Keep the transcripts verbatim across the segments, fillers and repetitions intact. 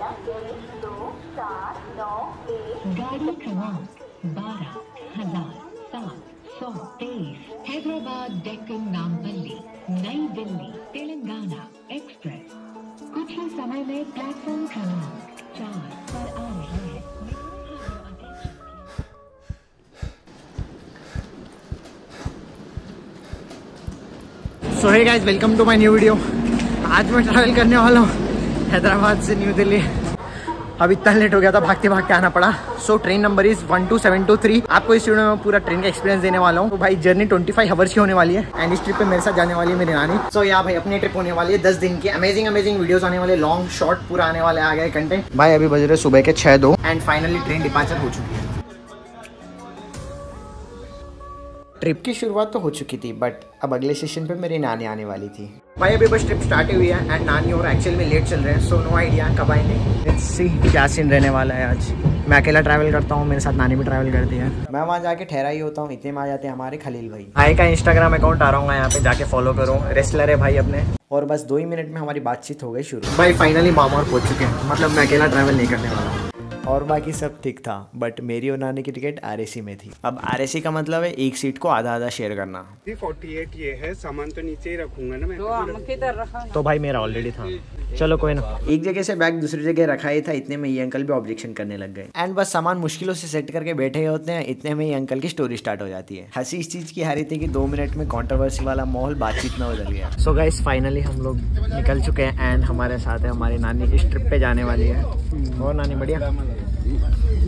गाड़ी क्रमांक बारह हजार सात सौ तेईस हैदराबाद डेक्कन नामपल्ली नई दिल्ली तेलंगाना एक्सप्रेस कुछ ही समय में प्लेटफॉर्म क्रमांक चार पर आ रही है। So hey guys, welcome to my new video. आज मैं ट्रैवल करने वाला हूँ हैदराबाद से न्यू दिल्ली। अब इतना लेट हो गया था, भागते भागते आना पड़ा। So so, train number is one two seven two three. आपको इस वीडियो में पूरा ट्रेन का एक्सपीरियंस देने वाला हूँ। तो भाई जर्नी ट्वेंटी फाइव आवर्स की होने वाली है एंड इस ट्रिप पे मेरे साथ जाने वाली है मेरी नानी। सो so, यहाँ भाई अपनी ट्रिप होने वाली है दस दिन की। अमेजिंग अमेजिंग वीडियोस आने वाले, लॉन्ग शॉर्ट पूरा आने वाले आ गए कंटेंट। भाई अभी बज रहे सुबह के छः दो एंड फाइनली ट्रेन डिपार्चर हो चुकी है। ट्रिप की शुरुआत तो हो चुकी थी बट अब अगले सेशन पे मेरी नानी आने वाली थी। भाई अभी बस ट्रिप स्टार्ट हुई है एंड नानी और एक्चुअल में लेट चल रहे हैं। सो नो आइडिया कब आएंगे। लेट्स सी क्या सीन रहने वाला है। आज मैं अकेला ट्रैवल करता हूँ, मेरे साथ नानी भी ट्रैवल करती है। मैं वहाँ जाके ठहरा ही होता हूँ। इतने में आ जाते हैं हमारे खलील भाई। भाई का इंस्टाग्राम अकाउंट आ रहा हूँ यहाँ पे, जाके फॉलो करो। रेस्लर है भाई अपने। और बस दो ही मिनट में हमारी बातचीत हो गई शुरू। भाई फाइनली मामा और पहुँच चुके हैं। मतलब मैं अकेला ट्रैवल नहीं करने वाला। और बाकी सब ठीक था बट मेरी और नानी की टिकट आरएसी में थी। अब आरएसी का मतलब है एक सीट को आधा आधा शेयर करना। फोर्टी एट ये है, सामान तो नीचे ही रखूंगा ना मैं। तो आम किधर रखा? तो भाई मेरा ऑलरेडी था। चलो कोई ना, एक जगह से बैग दूसरी जगह रखा ही था। इतने में ये अंकल भी ऑब्जेक्शन करने लग गए एंड बस सामान मुश्किलों से सेट करके बैठे होते हैं। इतने में ये अंकल की स्टोरी स्टार्ट हो जाती है। हंसी इस चीज की हारी थी कि दो मिनट में कंट्रोवर्सी वाला माहौल बातचीत ना बदल गया। सो गाइस फाइनली हम लोग निकल चुके हैं एंड हमारे साथ है हमारी नानी, इस ट्रिप पे जाने वाली है। और नानी बढ़िया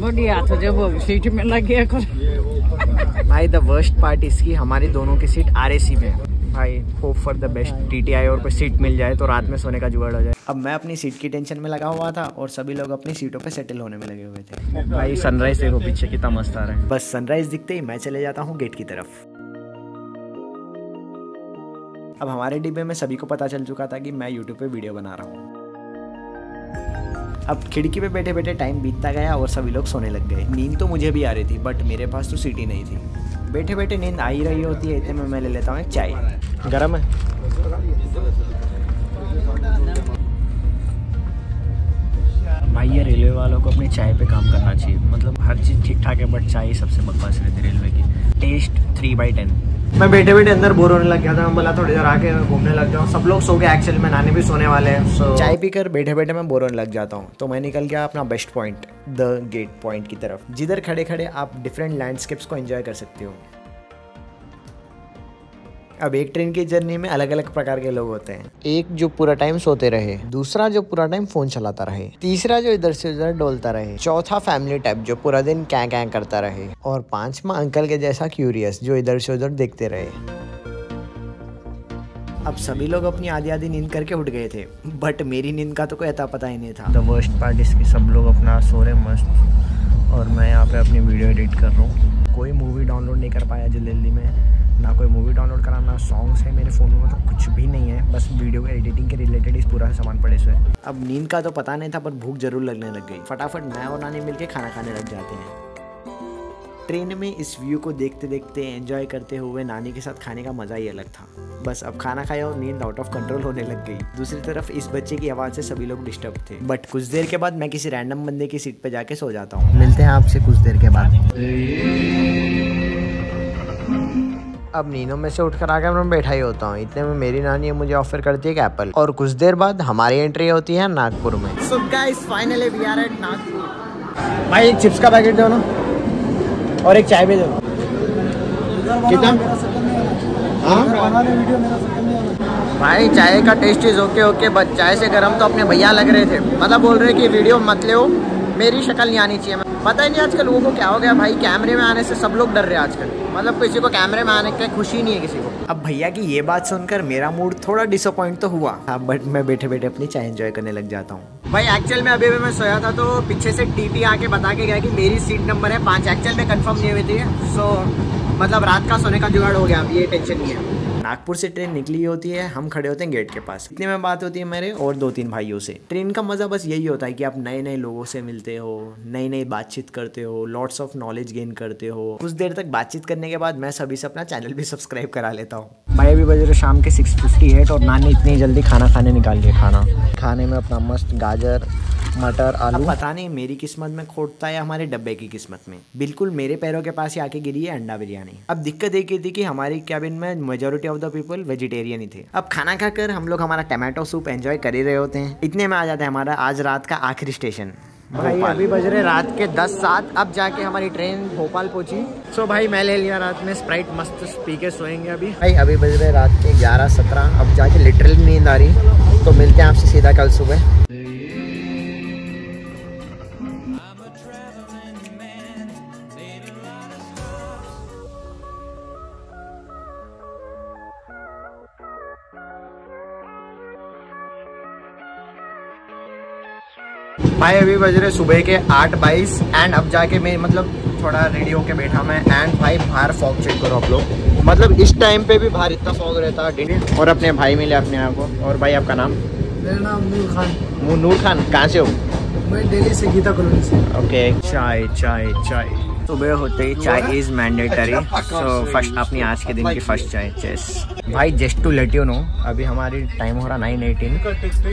बढ़िया था जब वो सीट में लग गया। भाई द वर्स्ट पार्ट इसकी, हमारी दोनों की सीट आरएसी में है। भाई hope for the best, TTI और कोई सीट मिल जाए तो रात में सोने का जुगाड़ हो जाए। अब मैं अपनी सीट की टेंशन में लगा हुआ था और सभी लोग अपनी सीटों पे सेटल होने में लगे हुए थे। भाई सनराइज देखो पीछे कितना मस्त आ रहा है। बस सनराइज दिखते ही मैं चले जाता हूँ गेट की तरफ। अब हमारे डिब्बे में सभी को पता चल चुका था कि मैं यूट्यूब पे वीडियो बना रहा हूँ। अब खिड़की पे बैठे बैठे टाइम बीतता गया और सभी लोग सोने लग गए। नींद तो मुझे भी आ रही थी बट मेरे पास तो सीट ही नहीं थी। बैठे बैठे नींद आ ही रही होती है। इतने में मैं ले लेता हूँ एक चाय, गरम है। भाई ये रेलवे वालों को अपनी चाय पे काम करना चाहिए। मतलब हर चीज़ ठीक ठाक है बट चाय सबसे बकवास रहती है रेलवे की। Taste three by ten. मैं बैठे बैठे अंदर बोर होने लग गया था। बोला थोड़ी देर आके घूमने लग जाऊँ। सब लोग सो गए एक्चुअली में, नानी भी सोने वाले हैं। सो so... चाय पीकर बैठे बैठे मैं बोर होने लग जाता हूँ। तो मैं निकल गया अपना best point, the gate point की तरफ, जिधर खड़े खड़े आप डिफरेंट लैंडस्केप्स को एंजॉय कर सकते हो। अब एक ट्रेन की जर्नी में अलग अलग प्रकार के लोग होते हैं। एक जो पूरा टाइम सोते रहे, दूसरा जो पूरा टाइम फोन चलाता रहे, तीसरा जो इधर से उधर डोलता रहे, चौथा फैमिली टाइप जो पूरा दिन क्या क्या करता रहे, और पांचवा अंकल के जैसा क्यूरियस जो इधर से उधर देखते रहे। अब सभी लोग अपनी आधी आधी नींद करके उठ गए थे बट मेरी नींद का तो कोई अता पता ही नहीं था। द वर्स्ट पार्ट इसके सब लोग अपना सो रहे मस्त और मैं यहाँ पे अपनी वीडियो एडिट कर रहा हूँ। कोई मूवी डाउनलोड नहीं कर पाया जल्दी में, ना कोई मूवी डाउनलोड करा, ना सॉन्ग्स है मेरे फ़ोन में, तो कुछ भी नहीं है। बस वीडियो के एडिटिंग के रिलेटेड इस पूरा सामान पड़े हुए है। अब नींद का तो पता नहीं था पर भूख जरूर लगने लग गई। फटाफट मैं और नानी मिलके खाना खाने लग जाते हैं। ट्रेन में इस व्यू को देखते देखते एंजॉय करते हुए नानी के साथ खाने का मज़ा ही अलग था। बस अब खाना खाया और नींद आउट ऑफ कंट्रोल होने लग गई। दूसरी तरफ इस बच्चे की आवाज़ से सभी लोग डिस्टर्ब थे बट कुछ देर के बाद मैं किसी रैंडम बंदे की सीट पर जाके सो जाता हूँ। मिलते हैं आपसे कुछ देर के बाद। अब नींदों में से उठकर आकर मैं बैठा ही होता हूँ। इतने में मेरी नानी मुझे ऑफर करती है एक एप्पल और कुछ देर बाद हमारी एंट्री होती है नागपुर में। So guys, finally we are at Nagpur. भाई एक चिप्स का पैकेट दो ना और एक चाय भी दो। कितना? भाई चाय का taste is okay okay but चाय से गर्म तो अपने भैया लग रहे थे। मतलब बोल रहे कि वीडियो मत ले, मेरी शक्ल नहीं आनी चाहिए। पता ही नहीं आजकल लोगों को क्या हो गया भाई, कैमरे में आने से सब लोग डर रहे हैं आजकल। मतलब किसी को कैमरे में आने की खुशी नहीं है किसी को। अब भैया की ये बात सुनकर मेरा मूड थोड़ा डिसअपॉइंट तो हुआ बट मैं बैठे बैठे अपनी चाय एंजॉय करने लग जाता हूँ। भाई एक्चुअल में अभी भी मैं सोया था तो पीछे से टीटी आके बता के गया कि मेरी सीट नंबर है पाँच। एक्चुअल में कन्फर्म नहीं हुई थी। सो मतलब रात का सोने का जुगाड़ हो गया, अब ये टेंशन नहीं है। नागपुर से ट्रेन निकली होती है, हम खड़े होते हैं गेट के पास। इतने में बात होती है मेरे और दो तीन भाइयों से। ट्रेन का मज़ा बस यही होता है कि आप नए नए लोगों से मिलते हो, नई नई बातचीत करते हो, लॉट्स ऑफ नॉलेज गेन करते हो। कुछ देर तक बातचीत करने के बाद मैं सभी से अपना चैनल भी सब्सक्राइब करा लेता हूँ। भाई अभी बजे शाम के सिक्स फिफ्टी एट और नानी इतनी जल्दी खाना खाने निकाल के खाना खाने में अपना मस्त गाजर मटर आलू। पता नहीं मेरी किस्मत में खोटता है हमारे डब्बे की किस्मत में, बिल्कुल मेरे पैरों के पास ही आके गिरी है अंडा बिरयानी। अब दिक्कत एक ही थी कि हमारी कैबिन में majority of the people vegetarian ही थे। अब खाना खाकर हम लोग हमारा टमाटो सूप एंजॉय कर ही रहे होते हैं। इतने में आ जाता है हमारा आज रात का आखिरी स्टेशन। भाई अभी बज रहे रात के दस सात। अब जाके हमारी ट्रेन भोपाल पहुंची। सो भाई मैं ले लिया रात में स्प्राइट, मस्त पी के सोएंगे अभी। भाई अभी बज रहे रात के ग्यारह सत्रह। अब जाके लिटरली नींद आ रही, तो मिलते हैं आपसे सीधा कल सुबह। भाई अभी बज रहे सुबह के आठ बाईस एंड अब जाके मैं मतलब थोड़ा रेडी होके बैठा मैं। एंड भाई बाहर फॉग चेक करो आप लोग, मतलब इस टाइम पे भी बाहर इतना फॉग रहता है। और अपने भाई मिले अपने आप को। और भाई आपका नाम? मेरा नाम नूर खान। नूर खान कहाँ से हो? मैं दिल्ली से, गीता कॉलोनी से। ओके। चाय चाय चाय सुबह होते ही चाय इज मैंडेटरी। सो फर्स्ट अपनी आज के दिन की फर्स्ट चाय। चेस भाई just to let you know अभी हमारी टाइम हो रहा नाइन एटीन।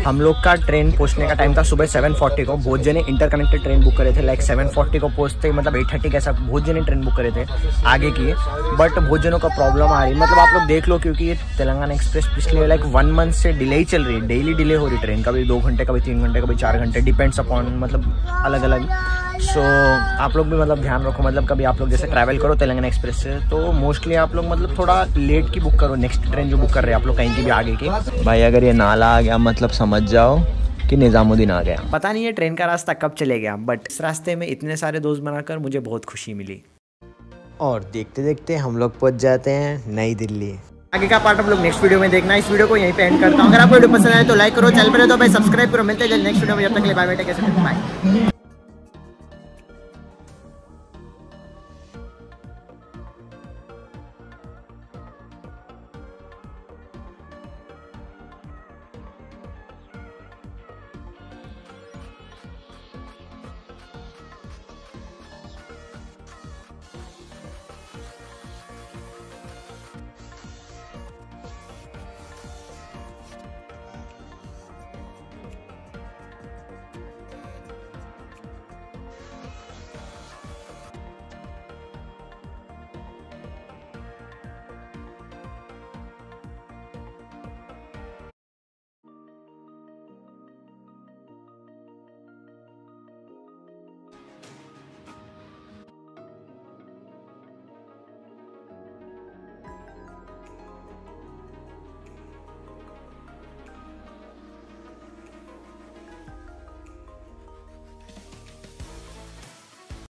हम लोग का ट्रेन पहुंचने का टाइम था सुबह सेवन फोर्टी को। बहुत जने इंटरकनेक्टेड ट्रेन बुक करे थे, लाइक सेवन फोर्टी को पहुंचते मतलब एट थर्टी के ऐसा बहुत जने ट्रेन बुक करे थे आगे की। बट बहुत जनों का प्रॉब्लम आ रही, मतलब आप लोग देख लो, क्योंकि ये तेलंगाना एक्सप्रेस पिछले लाइक वन मंथ से डिले ही चल रही है। डेली डिले हो रही ट्रेन, कभी दो घंटे कभी तीन घंटे कभी चार घंटे, डिपेंड्स अपॉन मतलब अलग अलग। सो so, आप लोग भी मतलब ध्यान रखो, मतलब कभी आप लोग जैसे ट्रैवल करो तेलंगाना एक्सप्रेस से तो मोस्टली आप लोग मतलब थोड़ा लेट की बुक करो नेक्स्ट ट्रेन जो बुक कर रहे हैं आप लोग कहीं की भी आगे की। भाई अगर ये नाला आ गया मतलब समझ जाओ कि निज़ामुद्दीन आ गया। पता नहीं ये ट्रेन का रास्ता कब चले गया, बट इस रास्ते में इतने सारे दोस्त बनाकर मुझे बहुत खुशी मिली। और देखते देखते हम लोग पहुँच जाते हैं नई दिल्ली। आगे का पार्ट आप लोग नेक्स्ट वीडियो में देखना। इस वीडियो को यहीं पे एंड करता हूँ। अगर आपको वीडियो पसंद आए तो लाइक करो, चैनल पर तो भाई सब्सक्राइब करो। मिलते हैं जल्द नेक्स्ट वीडियो में, जब तक के लिए bye bye, take care, bye.